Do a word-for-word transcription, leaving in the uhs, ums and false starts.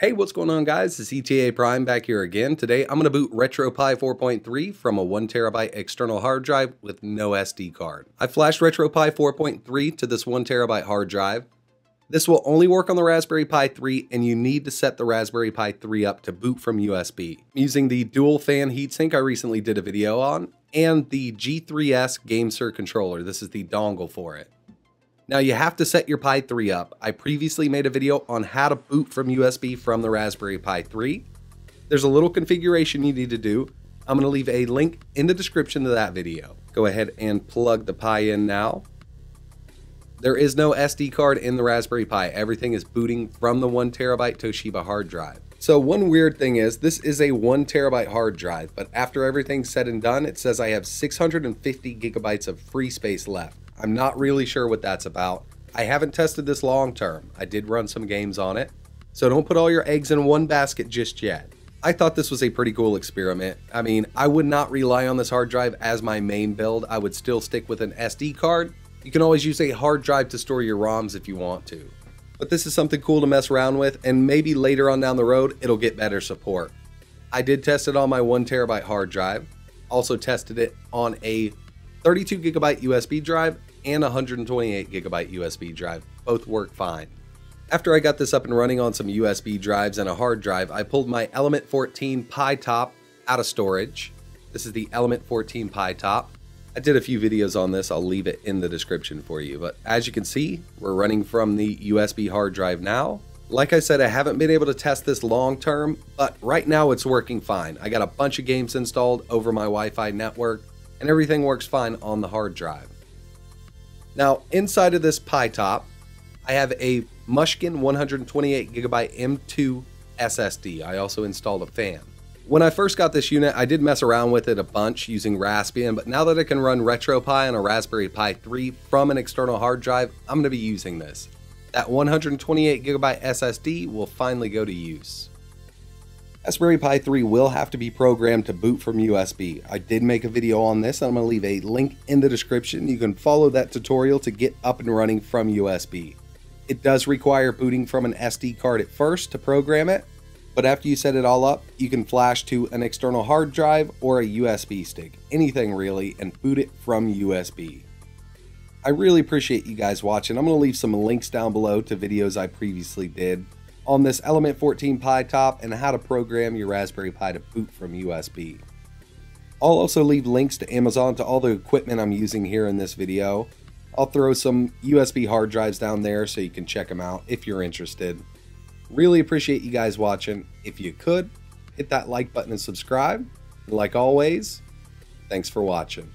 Hey, what's going on, guys? It's E T A Prime back here again. Today, I'm going to boot RetroPie four point three from a one terabyte external hard drive with no S D card. I flashed RetroPie four point three to this one terabyte hard drive. This will only work on the Raspberry Pi three, and you need to set the Raspberry Pi three up to boot from U S B. Using the dual fan heatsink I recently did a video on, and the G three S GameSir controller. This is the dongle for it. Now you have to set your Pi three up. I previously made a video on how to boot from U S B from the Raspberry Pi three. There's a little configuration you need to do. I'm gonna leave a link in the description to that video. Go ahead and plug the Pi in now. There is no S D card in the Raspberry Pi. Everything is booting from the one terabyte Toshiba hard drive. So one weird thing is this is a one terabyte hard drive, but after everything's said and done, it says I have six hundred fifty gigabytes of free space left. I'm not really sure what that's about. I haven't tested this long term. I did run some games on it. So don't put all your eggs in one basket just yet. I thought this was a pretty cool experiment. I mean, I would not rely on this hard drive as my main build. I would still stick with an S D card. You can always use a hard drive to store your ROMs if you want to. But this is something cool to mess around with, and maybe later on down the road, it'll get better support. I did test it on my one terabyte hard drive. Also tested it on a thirty-two gigabyte U S B drive and one twenty-eight gigabyte U S B drive. Both work fine. After I got this up and running on some U S B drives and a hard drive, I pulled my Element fourteen Pi Top out of storage. This is the Element fourteen Pi Top. I did a few videos on this. I'll leave it in the description for you. But as you can see, we're running from the U S B hard drive now. Like I said, I haven't been able to test this long term, but right now it's working fine. I got a bunch of games installed over my Wi-Fi network, and everything works fine on the hard drive. Now, inside of this Pi Top, I have a Mushkin one twenty-eight gigabyte M two S S D. I also installed a fan. When I first got this unit, I did mess around with it a bunch using Raspbian, but now that I can run RetroPie on a Raspberry Pi three from an external hard drive, I'm gonna be using this. That one twenty-eight gigabyte S S D will finally go to use. Raspberry Pi three will have to be programmed to boot from U S B. I did make a video on this, and I'm going to leave a link in the description. You can follow that tutorial to get up and running from U S B. It does require booting from an S D card at first to program it, but after you set it all up, you can flash to an external hard drive or a U S B stick, anything really, and boot it from U S B. I really appreciate you guys watching. I'm going to leave some links down below to videos I previously did on this Element fourteen Pi Top and how to program your Raspberry Pi to boot from U S B. I'll also leave links to Amazon to all the equipment I'm using here in this video. I'll throw some U S B hard drives down there so you can check them out if you're interested. Really appreciate you guys watching. If you could, hit that like button and subscribe. And like always, thanks for watching.